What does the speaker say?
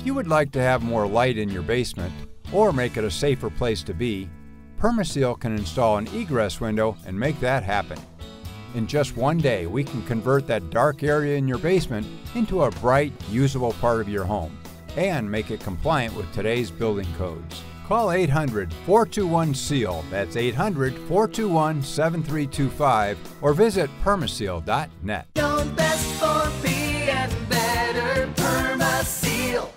If you would like to have more light in your basement or make it a safer place to be, PermaSeal can install an egress window and make that happen. In just one day, we can convert that dark area in your basement into a bright, usable part of your home and make it compliant with today's building codes. Call 800-421-SEAL, that's 800-421-7325, or visit permaseal.net.